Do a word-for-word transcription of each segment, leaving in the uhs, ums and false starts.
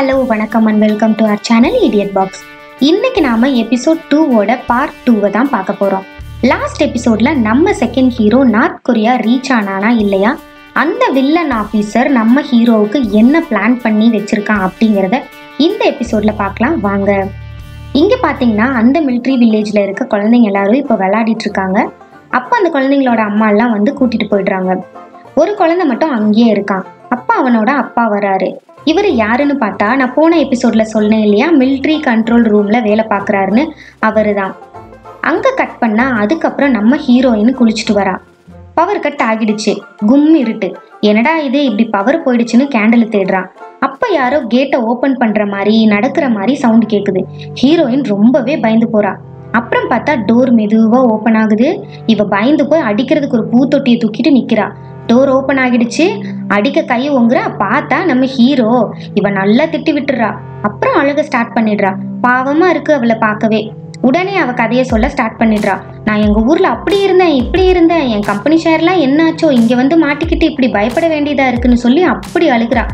Hello வணக்கம் and welcome to our channel idiot box. இன்னைக்கு நாம எபிசோட் டூ ஓட பார்ட் டூவை தான் பார்க்க போகிறோம். லாஸ்ட் எபிசோடில் நம்ம second hero north Korea reach ஆனானா இல்லையா, அந்த வில்லன் ஆஃபீஸர் நம்ம ஹீரோவுக்கு என்ன பிளான் பண்ணி வச்சுருக்கான் அப்படிங்கிறத இந்த எபிசோடில் பார்க்கலாம் வாங்க. இங்கே பார்த்தீங்கன்னா அந்த மிலிட்ரி வில்லேஜில் இருக்க குழந்தைங்க எல்லாரும் இப்போ விளையாடிட்டுருக்காங்க. அப்போ அந்த குழந்தைங்களோட அம்மாலாம் வந்து கூட்டிகிட்டு போயிடுறாங்க. ஒரு குழந்தை மட்டும் அங்கேயே இருக்கான். அப்பா அவனோட அப்பா வராரு. இவர் யாருன்னு பார்த்தா, நான் போன எபிசோடில் சொன்னேன் இல்லையா, மிலிட்ரி கண்ட்ரோல் ரூமில் வேலை பார்க்குறாருன்னு, அவர் தான். அங்கே கட் பண்ணால் அதுக்கப்புறம் நம்ம ஹீரோயின் குளிச்சுட்டு வரா. பவர் கட் ஆகிடுச்சு. கும் இருட்டு. என்னடா இது இப்படி பவர் போயிடுச்சுன்னு கேண்டில் தேடுறான். அப்போ யாரோ கேட்டை ஓப்பன் பண்ணுற மாதிரி நடக்கிற மாதிரி சவுண்டு கேட்குது. ஹீரோயின் ரொம்பவே பயந்து போகிறா. அப்புறம் பார்த்தா டோர் மெதுவாக ஓப்பன் ஆகுது. இவ பயந்து போய் அடிக்கிறதுக்கு ஒரு பூத்தொட்டியை தூக்கிட்டு நிற்கிறா. டோர் ஓப்பன் ஆகிடுச்சு. அடிக்க கை ஒங்குறா. பார்த்தா நம்ம ஹீரோ. இவ நல்லா திட்டி விட்டுறா. அப்புறம் அழுக ஸ்டார்ட் பண்ணிடுறா. பாவமா இருக்கு அவளை பார்க்கவே. உடனே அவ கதையை சொல்ல ஸ்டார்ட் பண்ணிடுறா. நான் எங்க ஊர்ல அப்படி இருந்தேன், இப்படி இருந்தேன், என் கம்பெனி ஷேர்லாம் என்னாச்சோ, இங்க வந்து மாட்டிக்கிட்டு இப்படி பயப்பட வேண்டியதா இருக்குன்னு சொல்லி அப்படி அழுகிறா.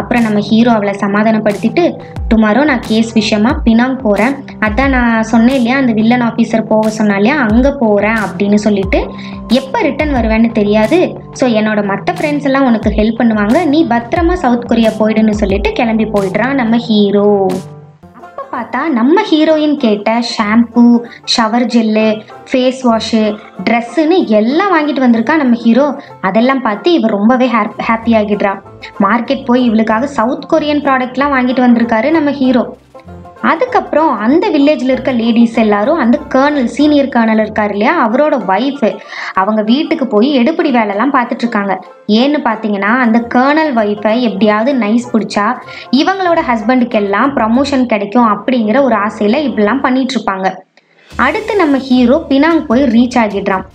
அப்புறம் நம்ம ஹீரோ அவளை சமாதானப்படுத்திட்டு, டுமாரோ நான் கேஸ் விஷயமா பினாங் போகிறேன், அதான் நான் சொன்னேன் இல்லையா அந்த வில்லன் ஆஃபீஸர் போக சொன்னா இல்லையா அங்கே போகிறேன் அப்படின்னு சொல்லிட்டு, எப்போ ரிட்டன் வருவேன்னு தெரியாது, ஸோ என்னோட மற்ற ஃப்ரெண்ட்ஸ் எல்லாம் உனக்கு ஹெல்ப் பண்ணுவாங்க, நீ பத்திரமா சவுத் கொரியா போயிடுன்னு சொல்லிட்டு கிளம்பி போயிடுறான் நம்ம ஹீரோ. அப்போ பார்த்தா நம்ம ஹீரோயின் கேட்ட shampoo, shower gel, face wash, ட்ரெஸ்ஸுன்னு எல்லாம் வாங்கிட்டு வந்திருக்கா நம்ம ஹீரோ. அதெல்லாம் பார்த்து இவர் ரொம்பவே ஹேப் ஹாப்பி ஆகிடுறா. மார்க்கெட் போய் இவளுக்காக சவுத் கொரியன் ப்ராடக்ட்லாம் வாங்கிட்டு வந்திருக்காரு நம்ம ஹீரோ. அதுக்கப்புறம் அந்த வில்லேஜில் இருக்க லேடிஸ் எல்லாரும், அந்த கர்னல், சீனியர் கர்னல் இருக்கார் இல்லையா அவரோட ஒய்ஃபு, அவங்க வீட்டுக்கு போய் எடுப்படி வேலைலாம் பார்த்துட்ருக்காங்க. ஏன்னு பார்த்தீங்கன்னா, அந்த கர்னல் ஒய்ஃபை எப்படியாவது நைஸ் பிடிச்சா இவங்களோட ஹஸ்பண்டுக்கெல்லாம் ப்ரமோஷன் கிடைக்கும் அப்படிங்கிற ஒரு ஆசையில் இப்படிலாம் பண்ணிகிட்ருப்பாங்க. அடுத்து நம்ம ஹீரோ பினாங் போய் ரீச் ஆகிடுறான்.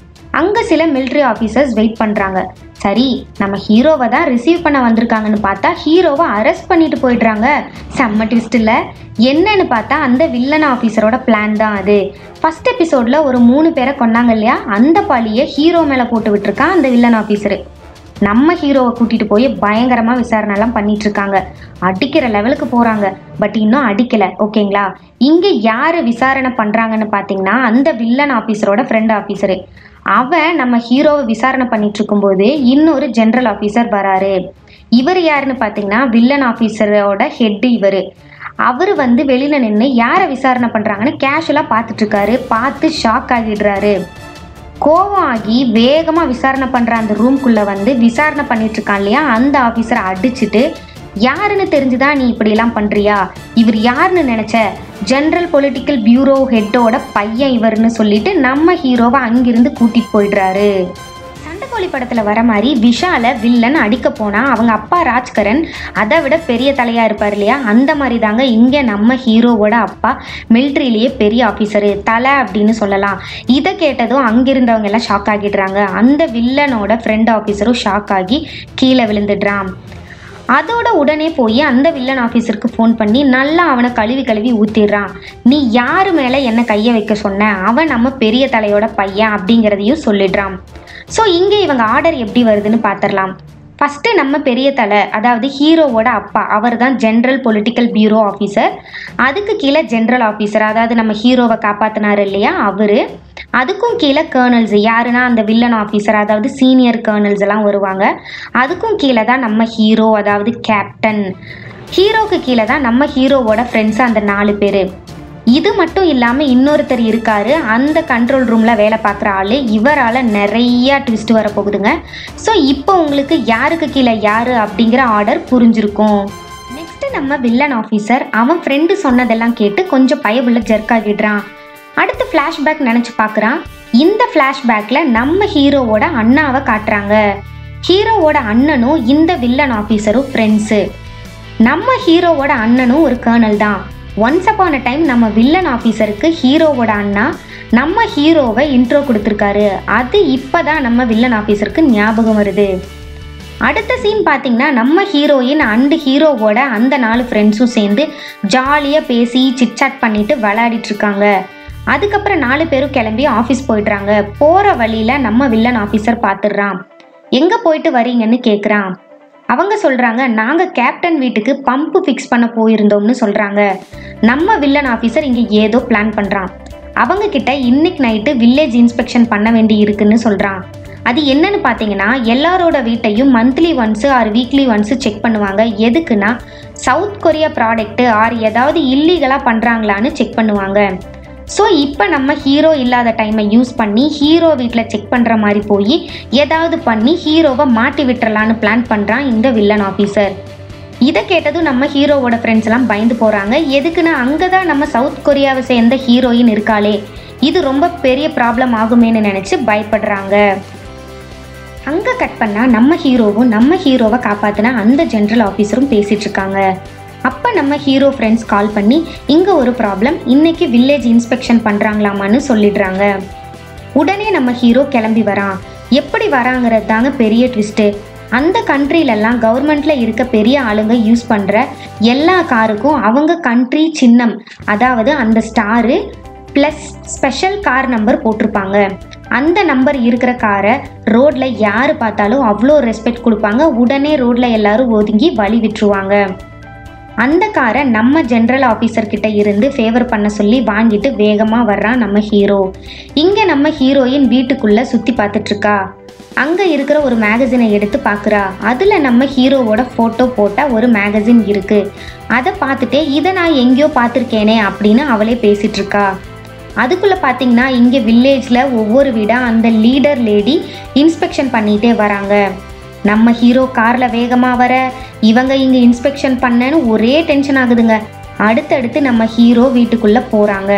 அங்கே சில மிலிட்ரி ஆஃபீஸர்ஸ் வெயிட் பண்ணுறாங்க. சரி, நம்ம ஹீரோவை தான் ரிசீவ் பண்ண வந்திருக்காங்கன்னு பார்த்தா ஹீரோவை அரெஸ்ட் பண்ணிட்டு போயிடுறாங்க. செம்ம ட்விஸ்ட் இல்லை? என்னன்னு பார்த்தா அந்த வில்லன் ஆஃபீஸரோட பிளான் தான் அது. ஃபர்ஸ்ட் எபிசோடில் ஒரு மூணு பேரை கொன்னாங்க இல்லையா, அந்த பழியை ஹீரோ மேலே போட்டு விட்டுருக்கான் அந்த வில்லன் ஆஃபீஸரு. நம்ம ஹீரோவை கூட்டிகிட்டு போய் பயங்கரமாக விசாரணைலாம் பண்ணிகிட்ருக்காங்க. அடிக்கிற லெவலுக்கு போகிறாங்க. பட் இன்னும் அடிக்கலை, ஓகேங்களா. இங்கே யார் விசாரணை பண்ணுறாங்கன்னு பார்த்தீங்கன்னா, அந்த வில்லன் ஆஃபீஸரோட ஃப்ரெண்ட் ஆஃபீஸரு. அவன் நம்ம ஹீரோவை விசாரணை பண்ணிகிட்ருக்கும்போது இன்னொரு ஜென்ரல் ஆஃபீஸர் வராரு. இவர் யாருன்னு பார்த்தீங்கன்னா, வில்லன் ஆஃபீஸரோட ஹெட்டு இவர். அவர் வந்து வெளியில் நின்று யாரை விசாரணை பண்ணுறாங்கன்னு கேஷுவலாக பார்த்துட்ருக்காரு. பார்த்து ஷாக் ஆகிடுறாரு. கோவம் ஆகி வேகமாக விசாரணை பண்ணுற அந்த ரூம்குள்ளே வந்து விசாரணை பண்ணிகிட்ருக்கான் இல்லையா அந்த ஆஃபீஸரை அடிச்சுட்டு, யாருன்னு தெரிஞ்சுதான் நீ இப்படிலாம் பண்ணுறியா, இவர் யாருன்னு நினச்ச, ஜென்ரல் பொலிட்டிக்கல் பியூரோ ஹெட்டோட பையன் இவர்னு சொல்லிட்டு நம்ம ஹீரோவை அங்கிருந்து கூட்டிகிட்டு போயிடுறாரு. சண்டைக்கோழி படத்தில் வர மாதிரி விஷாலை வில்லன் அடிக்க போனால் அவங்க அப்பா ராஜ்கரன் அதை விட பெரிய தலையாக இருப்பார் இல்லையா, அந்த மாதிரி தாங்க இங்கே நம்ம ஹீரோவோட அப்பா மிலிட்ரியிலேயே பெரிய ஆஃபீஸரு, தலை அப்படின்னு சொல்லலாம். இதை கேட்டதும் அங்கிருந்தவங்க எல்லாம் ஷாக் ஆகிடுறாங்க. அந்த வில்லனோட ஃப்ரெண்ட் ஆஃபீஸரும் ஷாக் ஆகி கீழே விழுந்துடுறான். அதோட உடனே போய் அந்த வில்லன் ஆஃபீஸருக்கு ஃபோன் பண்ணி நல்லா அவனை கழுவி கழுவி ஊற்றிடுறான். நீ யார் மேலே என்ன கையை வைக்க சொன்ன, அவன் நம்ம பெரிய தலையோட பையன் அப்படிங்கிறதையும் சொல்லிடுறான். ஸோ இங்கே இவங்க ஆர்டர் எப்படி வருதுன்னு பார்த்துடலாம். ஃபஸ்ட்டு நம்ம பெரிய தலை, அதாவது ஹீரோவோட அப்பா, அவர் தான் ஜென்ரல் பொலிட்டிக்கல் பியூரோ ஆஃபீஸர். அதுக்கு கீழே ஜென்ரல் ஆஃபீஸர், அதாவது நம்ம ஹீரோவை காப்பாற்றினாரு இல்லையா அவர். அதுக்கும் கீழே கர்னல்ஸ், யாருன்னா அந்த வில்லன் ஆஃபீஸர், அதாவது சீனியர் கர்னல்ஸ் எல்லாம் வருவாங்க. அதுக்கும் கீழே தான் நம்ம ஹீரோ, அதாவது கேப்டன். ஹீரோக்கு கீழே தான் நம்ம ஹீரோவோட ஃப்ரெண்ட்ஸ், அந்த நாலு பேர். இது மட்டும் இல்லாமல் இன்னொருத்தர் இருக்கார், அந்த கண்ட்ரோல் ரூமில் வேலை பார்க்குற ஆள். இவரால் நிறையா ட்விஸ்ட் வரப்போகுதுங்க. ஸோ இப்போ உங்களுக்கு யாருக்கு கீழே யார் அப்படிங்கிற ஆர்டர் புரிஞ்சிருக்கும். நெக்ஸ்ட்டு நம்ம வில்லன் ஆஃபீஸர் அவன் ஃப்ரெண்டு சொன்னதெல்லாம் கேட்டு கொஞ்சம் பயபுள்ள ஜர்க் ஆகிடுறான். அடுத்து ஃப்ளாஷ்பேக் நினச்சி பார்க்குறான். இந்த ஃப்ளாஷ்பேக்கில் நம்ம ஹீரோவோட அண்ணாவை காட்டுறாங்க. ஹீரோவோட அண்ணனும் இந்த வில்லன் ஆஃபீஸரும் ஃப்ரெண்ட்ஸு. நம்ம ஹீரோவோட அண்ணனும் ஒரு கர்னல் தான். ஒன்ஸ் அப்பான் அ டைம் நம்ம வில்லன் ஆஃபீஸருக்கு ஹீரோவோட அண்ணா நம்ம ஹீரோவை இன்ட்ரோ கொடுத்துருக்காரு. அது இப்போ தான் நம்ம வில்லன் ஆஃபீஸருக்கு ஞாபகம் வருது. அடுத்த சீன் பார்த்திங்கன்னா, நம்ம ஹீரோயின் அண்டு ஹீரோவோட அந்த நாலு ஃப்ரெண்ட்ஸும் சேர்ந்து ஜாலியாக பேசி சிட்சாட் பண்ணிவிட்டு விளையாடிட்டுருக்காங்க. அதுக்கப்புறம் நாலு பேரும் கிளம்பி ஆஃபீஸ் போயிடுறாங்க. போகிற வழியில் நம்ம வில்லன் ஆஃபீஸர் பார்த்துடுறான். எங்கே போயிட்டு வரீங்கன்னு கேட்குறான். அவங்க சொல்றாங்க, நாங்க கேப்டன் வீட்டுக்கு பம்பு ஃபிக்ஸ் பண்ண போயிருந்தோம்னு சொல்றாங்க. நம்ம வில்லன் ஆஃபீஸர் இங்க ஏதோ பிளான் பண்றான். அவங்க கிட்ட இன்னைக்கு நைட்டு வில்லேஜ் இன்ஸ்பெக்ஷன் பண்ண வேண்டி இருக்குன்னு சொல்றான். அது என்னன்னு பார்த்தீங்கன்னா, எல்லாரோட வீட்டையும் monthly once or weekly once check பண்ணுவாங்க. எதுக்குன்னா சவுத் கொரியா ப்ராடக்ட்டு ஆர் ஏதாவது இல்லீகலாக பண்ணுறாங்களான்னு செக் பண்ணுவாங்க. ஸோ இப்போ நம்ம ஹீரோ இல்லாத டைமை யூஸ் பண்ணி ஹீரோ வீட்டில் செக் பண்ணுற மாதிரி போய் ஏதாவது பண்ணி ஹீரோவை மாட்டி விட்டுறலான்னு பிளான் பண்ணுறான் இந்த வில்லன் ஆஃபீஸர். இதை கேட்டதும் நம்ம ஹீரோவோட ஃப்ரெண்ட்ஸ்லாம் பயந்து போகிறாங்க. எதுக்குன்னா அங்கே தான் நம்ம சவுத் கொரியாவை சேர்ந்த ஹீரோயின் இருக்காளே, இது ரொம்ப பெரிய ப்ராப்ளம் ஆகுமேன்னு நினச்சி பயப்படுறாங்க. அங்கே கட் பண்ணால் நம்ம ஹீரோவும் நம்ம ஹீரோவை காப்பாற்றினா அந்த ஜென்ரல் ஆஃபீஸரும் பேசிகிட்ருக்காங்க. அப்போ நம்ம ஹீரோ ஃப்ரெண்ட்ஸ் கால் பண்ணி இங்கே ஒரு ப்ராப்ளம், இன்றைக்கி வில்லேஜ் இன்ஸ்பெக்ஷன் பண்ணுறாங்களாமான்னு சொல்லிடுறாங்க. உடனே நம்ம ஹீரோ கிளம்பி வரான். எப்படி வராங்கிறது தாங்க பெரிய ட்விஸ்ட்டு. அந்த கண்ட்ரிலெல்லாம் கவர்மெண்ட்டில் இருக்க பெரிய ஆளுங்க யூஸ் பண்ணுற எல்லா காருக்கும் அவங்க கண்ட்ரி சின்னம், அதாவது அந்த star plus special car number போட்டிருப்பாங்க. அந்த நம்பர் இருக்கிற காரை ரோட்ல யார் பார்த்தாலும் அவ்வளோ ரெஸ்பெக்ட் கொடுப்பாங்க. உடனே ரோட்ல எல்லாரும் ஒதுங்கி வழி விட்டுருவாங்க. அந்த காரை நம்ம ஜென்ரல் ஆஃபீஸர்கிட்ட இருந்து ஃபேவர் பண்ண சொல்லி வாங்கிட்டு வேகமாக வர்றான் நம்ம ஹீரோ. இங்கே நம்ம ஹீரோயின் வீட்டுக்குள்ளே சுற்றி பார்த்துட்ருக்கா. அங்கே இருக்கிற ஒரு மேகசினை எடுத்து பார்க்குறா. அதில் நம்ம ஹீரோவோட ஃபோட்டோ போட்டால் ஒரு மேகசின் இருக்குது. அதை பார்த்துட்டே இதை நான் எங்கேயோ பார்த்துருக்கேனே அப்படின்னு அவளே பேசிகிட்ருக்கா. அதுக்குள்ளே பார்த்தீங்கன்னா இங்கே வில்லேஜில் ஒவ்வொரு வீடாக அந்த லீடர் லேடி இன்ஸ்பெக்ஷன் பண்ணிகிட்டே வராங்க. நம்ம ஹீரோ காரில் வேகமாக வர இவங்க இங்கே இன்ஸ்பெக்ஷன் பண்ணேன்னு ஒரே டென்ஷன் ஆகுதுங்க. அடுத்தடுத்து நம்ம ஹீரோ வீட்டுக்குள்ளே போகிறாங்க.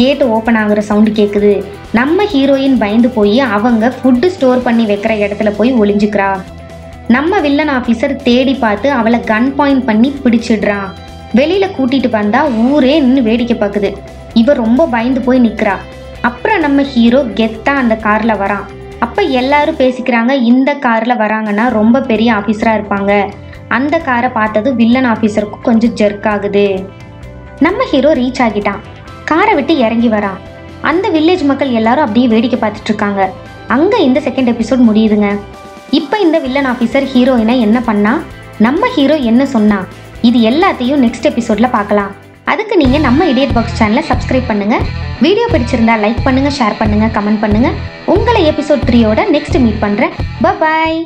கேட்டு ஓப்பன் ஆகுற சவுண்டு கேட்குது. நம்ம ஹீரோயின் பயந்து போய் அவங்க ஃபுட்டு ஸ்டோர் பண்ணி வைக்கிற இடத்துல போய் ஒளிஞ்சுக்கிறா. நம்ம வில்லன் ஆஃபீஸர் தேடி பார்த்து அவளை கன் பாயிண்ட் பண்ணி பிடிச்சிடுறான். வெளியில் கூட்டிகிட்டு வந்தால் ஊரே நின்று வேடிக்கை பார்க்குது. இவர் ரொம்ப பயந்து போய் நிற்கிறா. அப்புறம் நம்ம ஹீரோ கெத்தாக அந்த காரில் வரான். அப்போ எல்லாரும் பேசிக்கிறாங்க, இந்த காரில் வராங்கன்னா ரொம்ப பெரிய ஆஃபீஸராக இருப்பாங்க. அந்த காரை பார்த்தது வில்லன் ஆஃபீஸருக்கும் கொஞ்சம் ஜெர்க் ஆகுது. நம்ம ஹீரோ ரீச் ஆகிட்டான். காரை விட்டு இறங்கி வரான். அந்த வில்லேஜ் மக்கள் எல்லாரும் அப்படியே வேடிக்கை பார்த்துட்ருக்காங்க. அங்கே இந்த செகண்ட் எபிசோட் முடியுதுங்க. இப்போ இந்த வில்லன் ஆஃபீஸர் ஹீரோயினை என்ன பண்ணா, நம்ம ஹீரோ என்ன சொன்னா, இது எல்லாத்தையும் நெக்ஸ்ட் எபிசோடில் பார்க்கலாம். அதுக்கு நீங்கள் நம்ம இடியட் பாக்ஸ் சேனலை சப்ஸ்கிரைப் பண்ணுங்கள். வீடியோ பிடிச்சிருந்தா லைக் பண்ணுங்கள், ஷேர் பண்ணுங்கள், கமெண்ட் பண்ணுங்கள். உங்களை எபிசோட் த்ரீயோட நெக்ஸ்ட் மீட் பண்ணுறேன். பாய்.